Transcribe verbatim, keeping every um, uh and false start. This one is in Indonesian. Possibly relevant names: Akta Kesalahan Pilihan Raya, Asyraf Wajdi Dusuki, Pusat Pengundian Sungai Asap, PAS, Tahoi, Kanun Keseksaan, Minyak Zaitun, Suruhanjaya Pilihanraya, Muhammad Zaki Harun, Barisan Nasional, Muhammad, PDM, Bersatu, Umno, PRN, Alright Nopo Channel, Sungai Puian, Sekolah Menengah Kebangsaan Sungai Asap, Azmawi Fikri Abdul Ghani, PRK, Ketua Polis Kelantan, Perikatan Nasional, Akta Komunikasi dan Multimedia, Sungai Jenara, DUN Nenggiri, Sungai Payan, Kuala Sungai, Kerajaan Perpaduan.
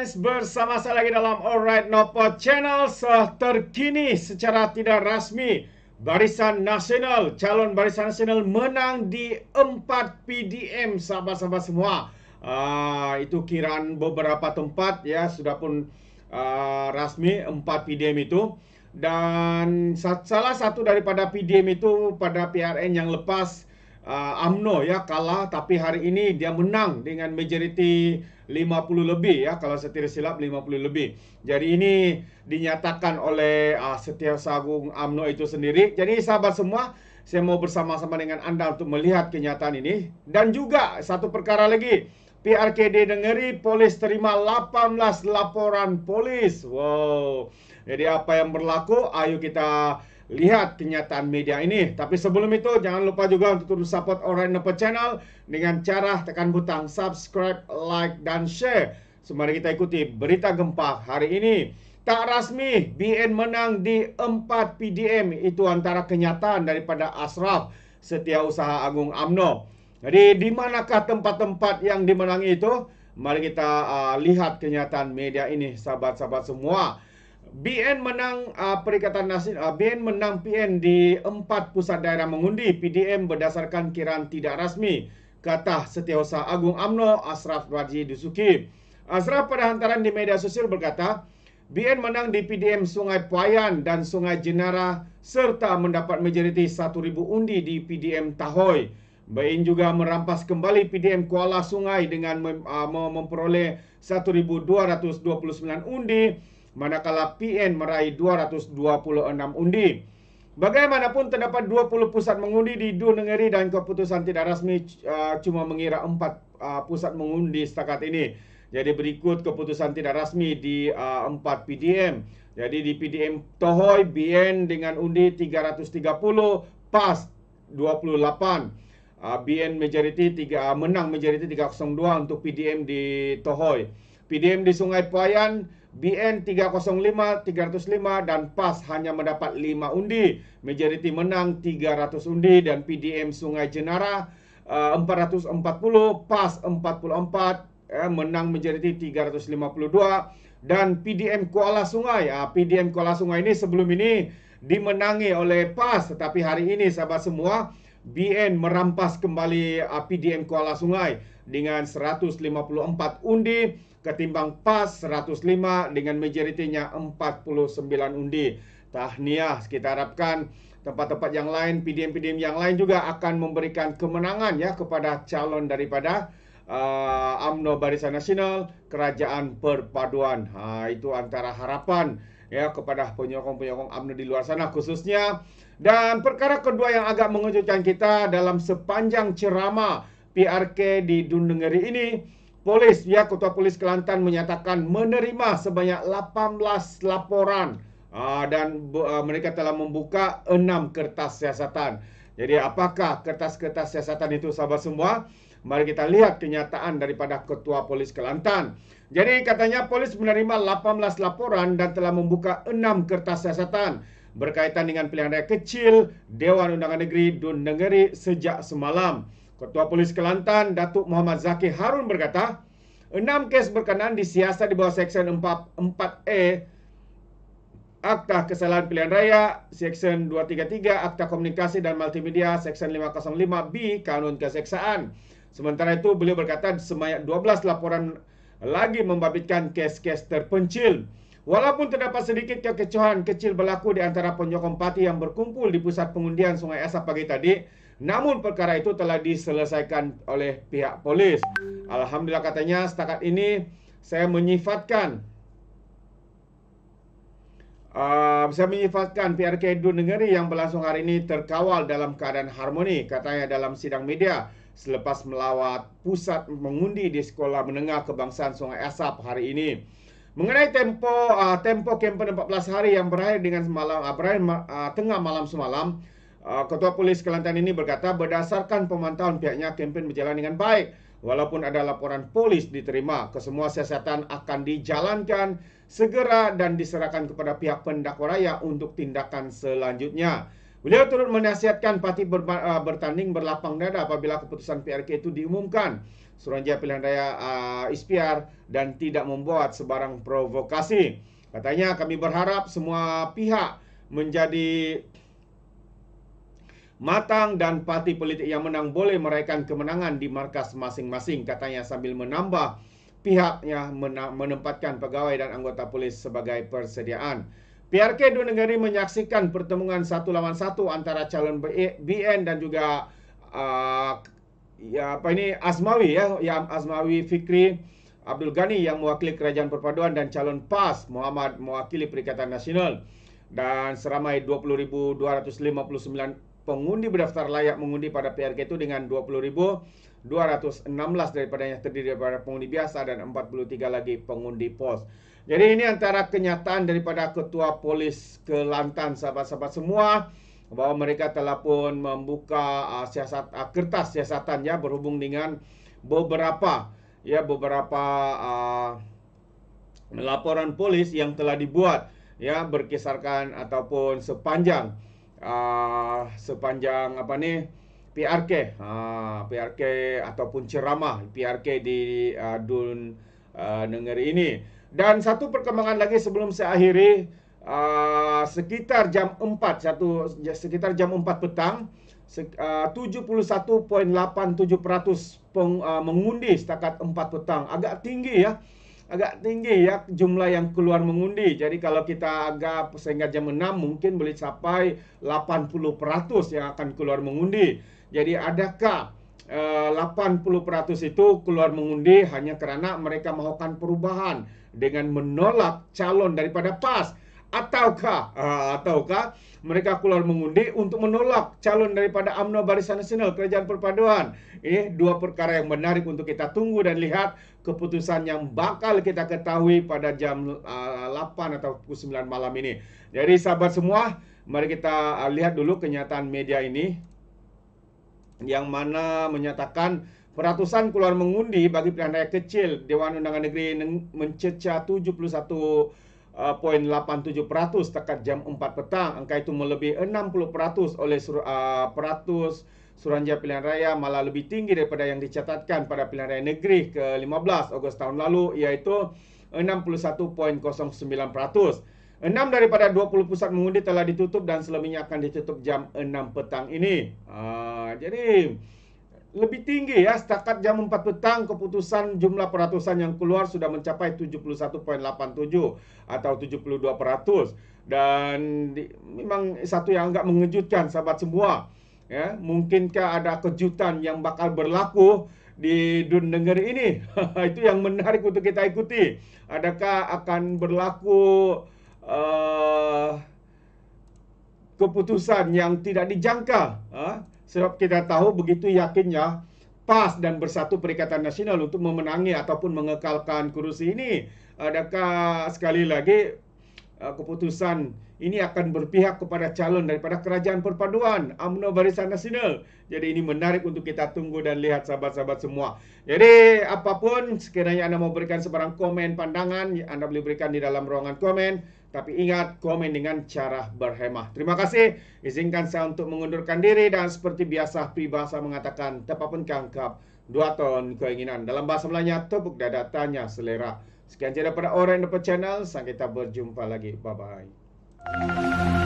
Friends, bersama saya lagi dalam Alright Nopo Channel. Terkini secara tidak rasmi, Barisan Nasional, calon Barisan Nasional menang di empat P D M, sahabat-sahabat semua. uh, Itu kiraan beberapa tempat ya, sudah pun uh, rasmi empat P D M itu. Dan salah satu daripada P D M itu pada P R N yang lepas, Uh, Umno ya kalah, tapi hari ini dia menang dengan majority lima puluh lebih ya, kalau saya tidak silap lima puluh lebih. Jadi ini dinyatakan oleh uh, Setiausaha Agung Umno itu sendiri. Jadi sahabat semua, saya mau bersama-sama dengan Anda untuk melihat kenyataan ini. Dan juga satu perkara lagi, P R K D Nenggiri polis terima delapan belas laporan polis. Wow. Jadi apa yang berlaku, ayo kita lihat kenyataan media ini. Tapi sebelum itu, jangan lupa juga untuk terus support Alright Nopo Channel dengan cara tekan butang subscribe, like, dan share. Sembari kita ikuti berita gempa hari ini. Tak rasmi, B N menang di empat P D M. Itu antara kenyataan daripada Ashraf Setiausaha Agung Umno. Jadi, di manakah tempat-tempat yang dimenangi itu? Mari kita uh, lihat kenyataan media ini, sahabat-sahabat semua. B N menang uh, Perikatan Nasional, uh, B N menang P N di empat pusat daerah mengundi P D M berdasarkan kiraan tidak rasmi, kata Setiausaha Agung Umno Asyraf Wajdi Dusuki. Ashraf pada hantaran di media sosial berkata, B N menang di P D M Sungai Puian dan Sungai Jenara serta mendapat majoriti seribu undi di P D M Tahoi. B N juga merampas kembali P D M Kuala Sungai dengan mem uh, memperoleh seribu dua ratus dua puluh sembilan undi, manakala P N meraih dua ratus dua puluh enam undi. Bagaimanapun terdapat dua puluh pusat mengundi di D U N Nenggiri dan keputusan tidak rasmi uh, cuma mengira empat uh, pusat mengundi setakat ini. Jadi berikut keputusan tidak rasmi di uh, empat P D M. Jadi di P D M Tahoi, B N dengan undi tiga ratus tiga puluh, P A S dua puluh delapan, uh, B N majority tiga, uh, menang majority tiga ratus dua untuk P D M di Tahoi. P D M di Sungai Payan, B N tiga nol lima, tiga nol lima, dan P A S hanya mendapat lima undi. Majority menang tiga ratus undi, dan P D M Sungai Jenara uh, empat ratus empat puluh, P A S empat puluh empat, eh, menang majority tiga ratus lima puluh dua, dan P D M Kuala Sungai. Uh, P D M Kuala Sungai ini sebelum ini dimenangi oleh P A S, tetapi hari ini sahabat semua, B N merampas kembali uh, P D M Kuala Sungai dengan seratus lima puluh empat undi, ketimbang P A S seratus lima dengan majoritinya empat puluh sembilan undi. Tahniah, kita harapkan tempat-tempat yang lain, P D M-P D M yang lain juga akan memberikan kemenangan ya kepada calon daripada uh, Umno Barisan Nasional, Kerajaan Perpaduan. Ha, itu antara harapan ya kepada penyokong-penyokong Umno di luar sana khususnya. Dan perkara kedua yang agak mengejutkan kita dalam sepanjang ceramah P R K di D U N Nenggiri ini, Polis, ya, Ketua Polis Kelantan menyatakan menerima sebanyak delapan belas laporan uh, dan uh, mereka telah membuka enam kertas siasatan. Jadi apakah kertas-kertas siasatan itu, sahabat semua? Mari kita lihat kenyataan daripada Ketua Polis Kelantan. Jadi katanya Polis menerima delapan belas laporan dan telah membuka enam kertas siasatan berkaitan dengan pilihan raya kecil Dewan Undangan Negeri D U N Nenggiri sejak semalam. Ketua Polis Kelantan, Datuk Muhammad Zaki Harun berkata, enam kes berkenaan disiasat di bawah Seksyen empat puluh empat E, Akta Kesalahan Pilihan Raya, Seksyen dua tiga tiga, Akta Komunikasi dan Multimedia, Seksyen lima nol lima B, Kanun Keseksaan. Sementara itu, beliau berkata, sebanyak dua belas laporan lagi membabitkan kes-kes terpencil. Walaupun terdapat sedikit kekecohan kecil berlaku di antara penyokong parti yang berkumpul di Pusat Pengundian Sungai Asap pagi tadi, namun perkara itu telah diselesaikan oleh pihak polis. Alhamdulillah, katanya, setakat ini saya menyifatkan uh, saya menyifatkan P R K D U N Nenggiri yang berlangsung hari ini terkawal dalam keadaan harmoni, katanya dalam sidang media selepas melawat pusat mengundi di Sekolah Menengah Kebangsaan Sungai Asap hari ini. Mengenai tempo uh, tempo kampanye empat belas hari yang berakhir dengan semalam uh, berakhir uh, tengah malam semalam, Ketua Polis Kelantan ini berkata berdasarkan pemantauan pihaknya kempen berjalan dengan baik. Walaupun ada laporan polis diterima, kesemua siasatan akan dijalankan segera dan diserahkan kepada pihak pendakwa raya untuk tindakan selanjutnya. Beliau turut menasihatkan parti bertanding berlapang dada apabila keputusan P R K itu diumumkan Suruhanjaya Pilihanraya uh, ikhtiar dan tidak membuat sebarang provokasi. Katanya, kami berharap semua pihak menjadi matang dan parti politik yang menang boleh meraihkan kemenangan di markas masing-masing, katanya sambil menambah pihaknya menempatkan pegawai dan anggota polis sebagai persediaan. P R K DUN Nenggiri menyaksikan pertemuan satu lawan satu antara calon B N dan juga uh, ya apa ini Azmawi ya, yang Azmawi Fikri Abdul Ghani yang mewakili Kerajaan Perpaduan dan calon P A S Muhammad mewakili Perikatan Nasional. Dan seramai dua puluh ribu dua ratus lima puluh sembilan pengundi berdaftar layak mengundi pada P R K itu dengan dua puluh ribu dua ratus enam belas daripadanya terdiri daripada pengundi biasa dan empat puluh tiga lagi pengundi pos. Jadi ini antara kenyataan daripada Ketua Polis Kelantan, sahabat-sahabat semua, bahwa mereka telah pun membuka uh, siasat, uh, kertas siasatannya berhubung dengan beberapa ya beberapa uh, laporan polis yang telah dibuat ya berkisarkan ataupun sepanjang Uh, sepanjang apa nih P R K uh, P R K ataupun ceramah P R K di uh, DUN uh, Nenggiri ini. Dan satu perkembangan lagi sebelum saya akhiri, uh, sekitar jam empat satu sekitar jam empat petang se, uh, tujuh puluh satu koma delapan tujuh persen peng, uh, mengundi setakat empat petang. Agak tinggi ya, agak tinggi ya jumlah yang keluar mengundi. Jadi kalau kita agak sehingga jam enam mungkin boleh capai delapan puluh peratus yang akan keluar mengundi. Jadi adakah eh, delapan puluh peratus itu keluar mengundi hanya karena mereka melakukan perubahan dengan menolak calon daripada P A S, ataukah uh, ataukah mereka keluar mengundi untuk menolak calon daripada UMNO Barisan Nasional Kerajaan Perpaduan? Ini dua perkara yang menarik untuk kita tunggu dan lihat keputusan yang bakal kita ketahui pada jam uh, delapan atau pukul sembilan malam ini. Jadi sahabat semua, mari kita uh, lihat dulu kenyataan media ini yang mana menyatakan peratusan keluar mengundi bagi pilihan raya kecil Dewan Undangan Negeri mencecah tujuh puluh satu poin delapan puluh tujuh peratus tekat jam empat petang. Angka itu melebihi enam puluh peratus oleh sur, uh, peratus Suruhanjaya Pilihan Raya, malah lebih tinggi daripada yang dicatatkan pada Pilihan Raya Negeri ke lima belas Ogos tahun lalu, yaitu enam puluh satu koma nol sembilan peratus. enam daripada dua puluh pusat mengundi telah ditutup dan selebihnya akan ditutup jam enam petang ini. Uh, jadi lebih tinggi ya, setakat jam empat petang keputusan jumlah peratusan yang keluar sudah mencapai tujuh puluh satu koma delapan tujuh atau tujuh puluh dua peratus. Dan di, memang satu yang agak mengejutkan sahabat semua ya, mungkinkah ada kejutan yang bakal berlaku di DUN Nenggiri ini? Itu yang menarik untuk kita ikuti. Adakah akan berlaku uh, keputusan yang tidak dijangka? Huh? Sebab kita tahu begitu yakinnya P A S dan Bersatu Perikatan Nasional untuk memenangi ataupun mengekalkan kursi ini. Adakah sekali lagi keputusan ini akan berpihak kepada calon daripada Kerajaan Perpaduan UMNO Barisan Nasional? Jadi ini menarik untuk kita tunggu dan lihat sahabat-sahabat semua. Jadi apapun sekiranya Anda mau berikan sebarang komen pandangan, Anda boleh berikan di dalam ruangan komen. Tapi ingat, komen dengan cara berhemah. Terima kasih. Izinkan saya untuk mengundurkan diri dan seperti biasa peribahasa mengatakan tepat pencangkap dua ton keinginan. Dalam bahasa Melayunya tepuk dada tanya selera. Sekian cerita pada Alright Nopo Channel. Sampai kita berjumpa lagi. Bye bye.